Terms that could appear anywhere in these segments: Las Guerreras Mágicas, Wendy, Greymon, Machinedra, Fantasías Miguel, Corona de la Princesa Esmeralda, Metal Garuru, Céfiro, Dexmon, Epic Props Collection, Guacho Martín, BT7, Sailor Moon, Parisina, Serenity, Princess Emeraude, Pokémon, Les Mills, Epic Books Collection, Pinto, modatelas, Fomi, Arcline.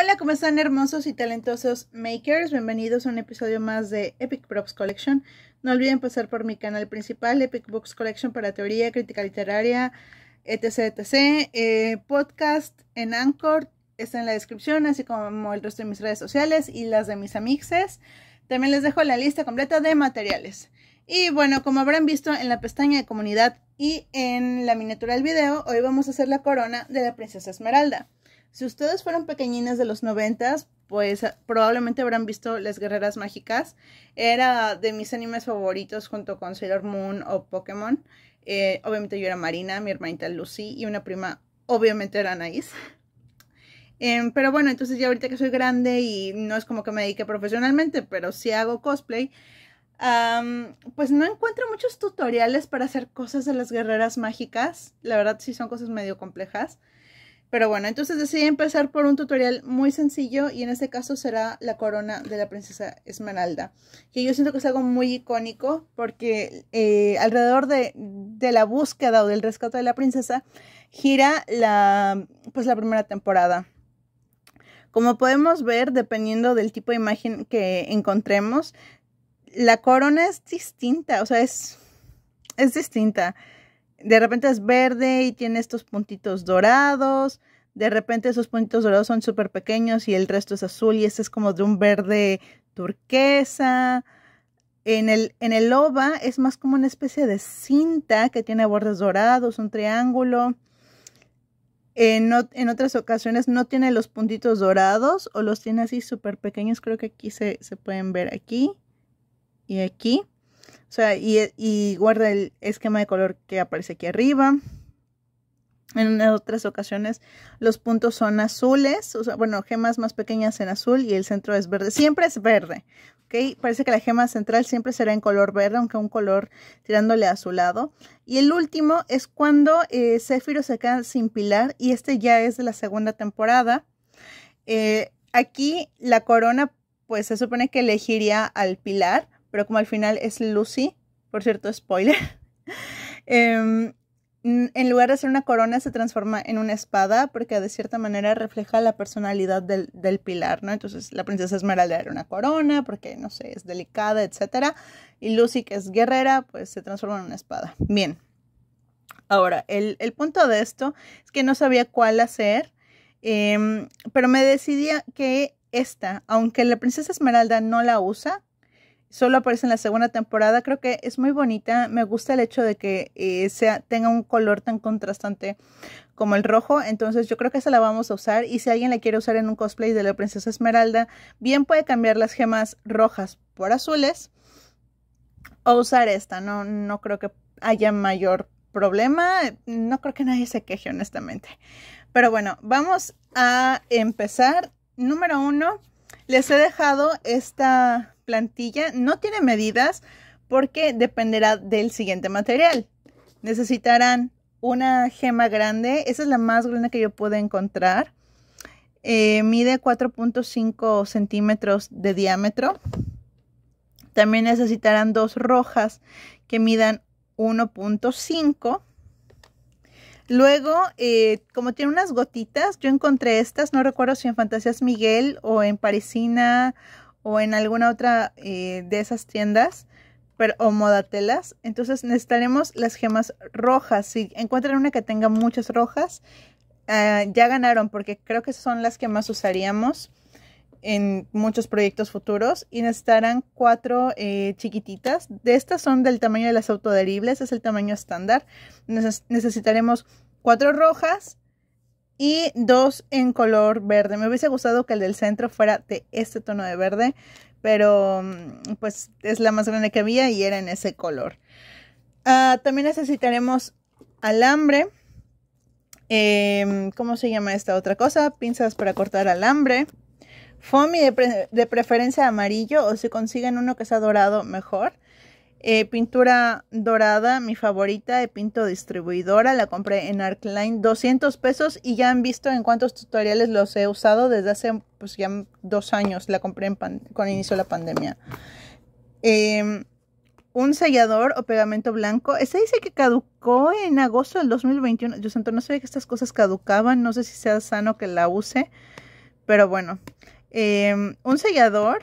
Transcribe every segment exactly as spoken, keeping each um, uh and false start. Hola, ¿cómo están hermosos y talentosos makers? Bienvenidos a un episodio más de Epic Props Collection. No olviden pasar por mi canal principal, Epic Books Collection, para teoría, crítica literaria, etc, etc. Eh, podcast en Anchor está en la descripción, así como el resto de mis redes sociales y las de mis amixes. También les dejo la lista completa de materiales. Y bueno, como habrán visto en la pestaña de comunidad y en la miniatura del video, hoy vamos a hacer la corona de la princesa Esmeralda. Si ustedes fueron pequeñines de los noventas, pues probablemente habrán visto Las Guerreras Mágicas. Era de mis animes favoritos junto con Sailor Moon o Pokémon. Eh, obviamente yo era Marina, mi hermanita Lucy y una prima obviamente era Anaís. Eh, pero bueno, entonces ya ahorita que soy grande y no es como que me dedique profesionalmente, pero sí hago cosplay. Um, pues no encuentro muchos tutoriales para hacer cosas de Las Guerreras Mágicas. La verdad sí son cosas medio complejas. Pero bueno, entonces decidí empezar por un tutorial muy sencillo y en este caso será la corona de la princesa Esmeralda, que yo siento que es algo muy icónico porque eh, alrededor de, de la búsqueda o del rescate de la princesa gira la, pues la primera temporada. Como podemos ver, dependiendo del tipo de imagen que encontremos, la corona es distinta, o sea, es, es distinta. De repente es verde y tiene estos puntitos dorados. De repente esos puntitos dorados son súper pequeños y el resto es azul. Y este es como de un verde turquesa. En el, en el ova es más como una especie de cinta que tiene bordes dorados, un triángulo. En, en otras ocasiones no tiene los puntitos dorados o los tiene así súper pequeños. Creo que aquí se, se pueden ver aquí y aquí. O sea, y, y guarda el esquema de color que aparece aquí arriba. En otras ocasiones los puntos son azules. O sea, bueno, gemas más pequeñas en azul y el centro es verde. Siempre es verde, ¿ok? Parece que la gema central siempre será en color verde, aunque un color tirándole a azulado. Y el último es cuando eh, Céfiro se queda sin pilar. Y este ya es de la segunda temporada. Eh, aquí la corona, pues se supone que elegiría al pilar. Pero como al final es Lucy, por cierto, spoiler, eh, en lugar de ser una corona se transforma en una espada porque de cierta manera refleja la personalidad del, del pilar, ¿no? Entonces la princesa Esmeralda era una corona porque, no sé, es delicada, etcétera. Y Lucy, que es guerrera, pues se transforma en una espada. Bien. Ahora, el, el punto de esto es que no sabía cuál hacer, eh, pero me decidí que esta, aunque la princesa Esmeralda no la usa, solo aparece en la segunda temporada. Creo que es muy bonita. Me gusta el hecho de que eh, sea, tenga un color tan contrastante como el rojo. Entonces yo creo que esa la vamos a usar. Y si alguien la quiere usar en un cosplay de la princesa Esmeralda, bien puede cambiar las gemas rojas por azules o usar esta. No, no creo que haya mayor problema. No creo que nadie se queje, honestamente. Pero bueno, vamos a empezar. Número uno. Les he dejado esta plantilla, no tiene medidas porque dependerá del siguiente material. Necesitarán una gema grande, esa es la más grande que yo pude encontrar. Eh, mide cuatro punto cinco centímetros de diámetro. También necesitarán dos rojas que midan uno punto cinco. Luego, eh, como tiene unas gotitas, yo encontré estas, no recuerdo si en Fantasías Miguel o en Parisina o en alguna otra eh, de esas tiendas, pero, o modatelas. Entonces necesitaremos las gemas rojas. Si encuentran una que tenga muchas rojas, eh, ya ganaron porque creo que son las que más usaríamos en muchos proyectos futuros. Y necesitarán cuatro eh, chiquititas. De estas son del tamaño de las autoadheribles, es el tamaño estándar. Neces- necesitaremos cuatro rojas y dos en color verde. Me hubiese gustado que el del centro fuera de este tono de verde, pero pues es la más grande que había y era en ese color. Uh, también necesitaremos alambre. Eh, ¿cómo se llama esta otra cosa? Pinzas para cortar alambre. Fomi de, pre de preferencia amarillo, o si consiguen uno que sea dorado, mejor. Eh, pintura dorada, mi favorita, de Pinto Distribuidora. La compré en Arcline, doscientos pesos. Y ya han visto en cuántos tutoriales los he usado desde hace pues ya dos años. La compré en con inicio de la pandemia. Eh, un sellador o pegamento blanco. Este dice que caducó en agosto del dos mil veintiuno. Yo santo, no sabía que estas cosas caducaban. No sé si sea sano que la use. Pero bueno, eh, un sellador,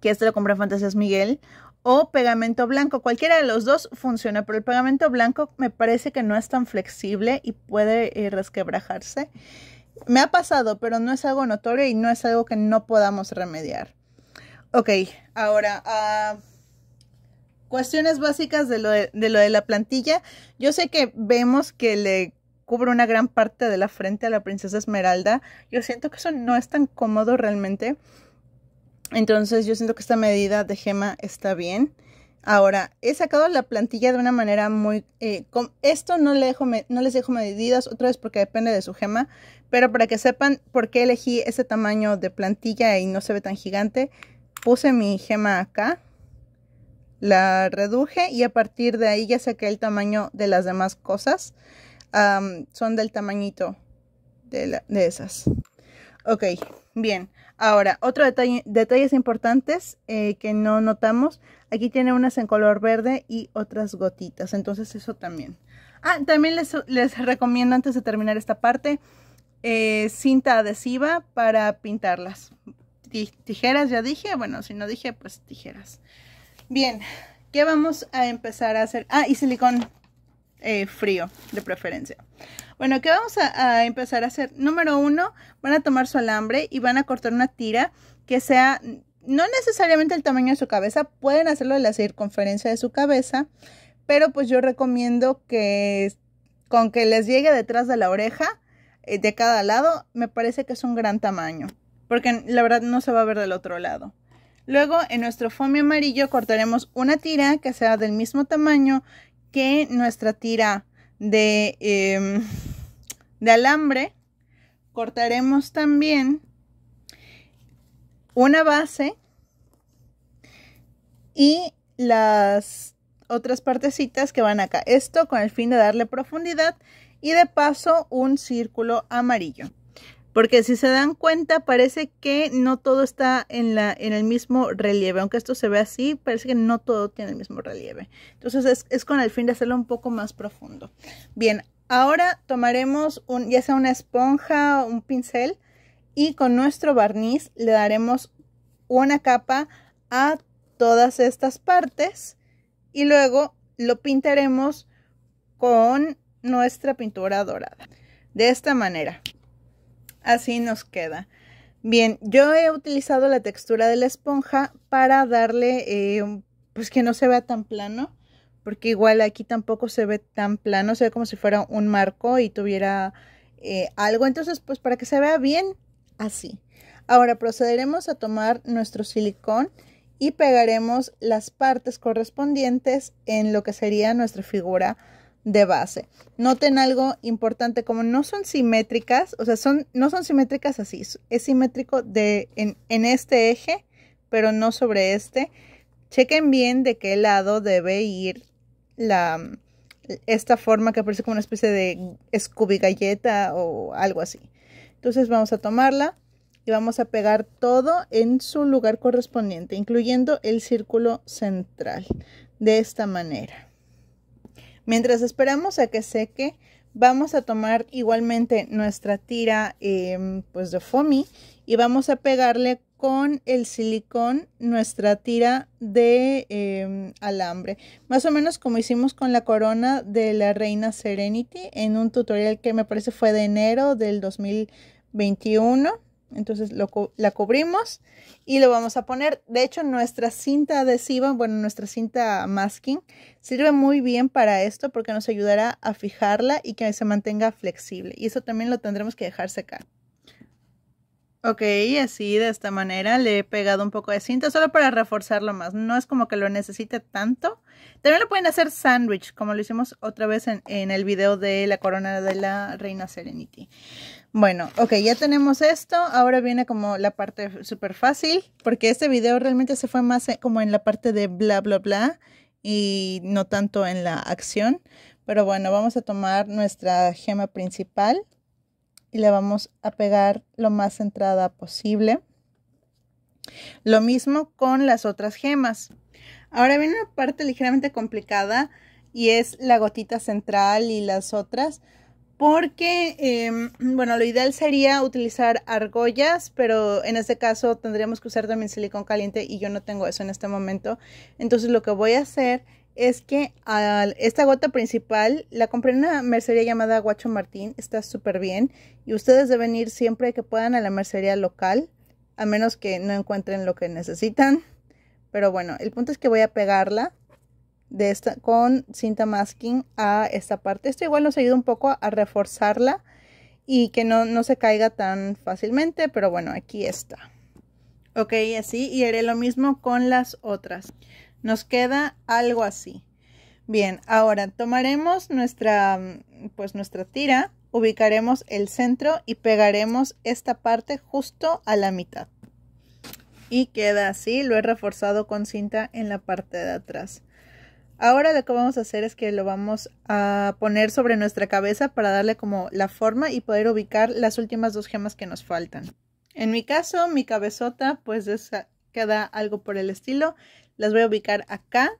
que este lo compré en Fantasías Miguel, o pegamento blanco. Cualquiera de los dos funciona, pero el pegamento blanco me parece que no es tan flexible y puede eh, resquebrajarse. Me ha pasado, pero no es algo notorio y no es algo que no podamos remediar. Ok, ahora... Uh... cuestiones básicas de lo de, de lo de la plantilla. Yo sé que vemos que le cubre una gran parte de la frente a la princesa Esmeralda. Yo siento que eso no es tan cómodo realmente. Entonces yo siento que esta medida de gema está bien. Ahora, he sacado la plantilla de una manera muy... Eh, con esto no, le dejo me, no les dejo medidas, otra vez porque depende de su gema. Pero para que sepan por qué elegí ese tamaño de plantilla y no se ve tan gigante, puse mi gema acá. La reduje y a partir de ahí ya saqué el tamaño de las demás cosas. Um, son del tamañito de, la, de esas. Ok, bien. Ahora, otro detalle, detalles importantes eh, que no notamos. Aquí tiene unas en color verde y otras gotitas. Entonces eso también. Ah, también les, les recomiendo antes de terminar esta parte, eh, cinta adhesiva para pintarlas. Tijeras ya dije. Bueno, si no dije, pues tijeras. Bien, ¿qué vamos a empezar a hacer? Ah, y silicón eh, frío, de preferencia. Bueno, ¿qué vamos a, a empezar a hacer? Número uno, van a tomar su alambre y van a cortar una tira que sea, no necesariamente el tamaño de su cabeza, pueden hacerlo de la circunferencia de su cabeza, pero pues yo recomiendo que con que les llegue detrás de la oreja, eh, de cada lado, me parece que es un gran tamaño, porque la verdad no se va a ver del otro lado. Luego, en nuestro foamy amarillo cortaremos una tira que sea del mismo tamaño que nuestra tira de, eh, de alambre. Cortaremos también una base y las otras partecitas que van acá. Esto con el fin de darle profundidad y de paso un círculo amarillo. Porque si se dan cuenta, parece que no todo está en, la, en el mismo relieve. Aunque esto se ve así, parece que no todo tiene el mismo relieve. Entonces es, es con el fin de hacerlo un poco más profundo. Bien, ahora tomaremos un, ya sea una esponja o un pincel. Y con nuestro barniz le daremos una capa a todas estas partes. Y luego lo pintaremos con nuestra pintura dorada. De esta manera. Así nos queda. Bien, yo he utilizado la textura de la esponja para darle, eh, pues que no se vea tan plano, porque igual aquí tampoco se ve tan plano, se ve como si fuera un marco y tuviera eh, algo. Entonces, pues para que se vea bien, así. Ahora procederemos a tomar nuestro silicón y pegaremos las partes correspondientes en lo que sería nuestra figura de base. Noten algo importante, como no son simétricas, o sea, son, no son simétricas así, es simétrico de, en, en este eje, pero no sobre este. Chequen bien de qué lado debe ir la, esta forma que parece como una especie de Scooby galleta o algo así. Entonces vamos a tomarla y vamos a pegar todo en su lugar correspondiente, incluyendo el círculo central, de esta manera. Mientras esperamos a que seque, vamos a tomar igualmente nuestra tira eh, pues de foamy y vamos a pegarle con el silicón nuestra tira de eh, alambre. Más o menos como hicimos con la corona de la reina Serenity en un tutorial que me parece fue de enero del dos mil veintiuno. Entonces lo, la cubrimos y lo vamos a poner. De hecho, nuestra cinta adhesiva, bueno, nuestra cinta masking, sirve muy bien para esto porque nos ayudará a fijarla y que se mantenga flexible. Y eso también lo tendremos que dejar secar. Ok, así de esta manera le he pegado un poco de cinta solo para reforzarlo más. No es como que lo necesite tanto. También lo pueden hacer sándwich, como lo hicimos otra vez en, en el video de la corona de la reina Serenity. Bueno, ok, ya tenemos esto. Ahora viene como la parte súper fácil, porque este video realmente se fue más como en la parte de bla, bla, bla, y no tanto en la acción. Pero bueno, vamos a tomar nuestra gema principal y la vamos a pegar lo más centrada posible. Lo mismo con las otras gemas. Ahora viene una parte ligeramente complicada y es la gotita central y las otras. porque, eh, bueno, lo ideal sería utilizar argollas, pero en este caso tendríamos que usar también silicón caliente y yo no tengo eso en este momento. Entonces lo que voy a hacer es que uh, esta gota principal la compré en una mercería llamada Guacho Martín, está súper bien. Y ustedes deben ir siempre que puedan a la mercería local, a menos que no encuentren lo que necesitan. Pero bueno, el punto es que voy a pegarla de esta, con cinta masking a esta parte. Esto igual nos ayuda un poco a, a reforzarla y que no, no se caiga tan fácilmente, pero bueno, aquí está. Ok, así, y haré lo mismo con las otras. Nos queda algo así. Bien, ahora tomaremos nuestra, pues nuestra tira, ubicaremos el centro y pegaremos esta parte justo a la mitad. Y queda así, lo he reforzado con cinta en la parte de atrás. Ahora lo que vamos a hacer es que lo vamos a poner sobre nuestra cabeza para darle como la forma y poder ubicar las últimas dos gemas que nos faltan. En mi caso, mi cabezota pues esa queda algo por el estilo. Las voy a ubicar acá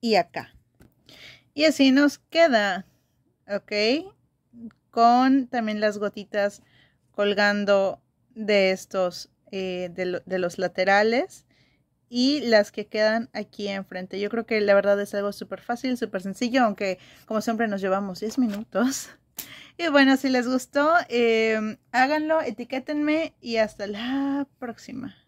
y acá. Y así nos queda, ¿ok? Con también las gotitas colgando de estos, eh, de, lo, de los laterales. Y las que quedan aquí enfrente. Yo creo que la verdad es algo súper fácil, súper sencillo. Aunque como siempre nos llevamos diez minutos. Y bueno, si les gustó, eh, háganlo, etiquétenme y hasta la próxima.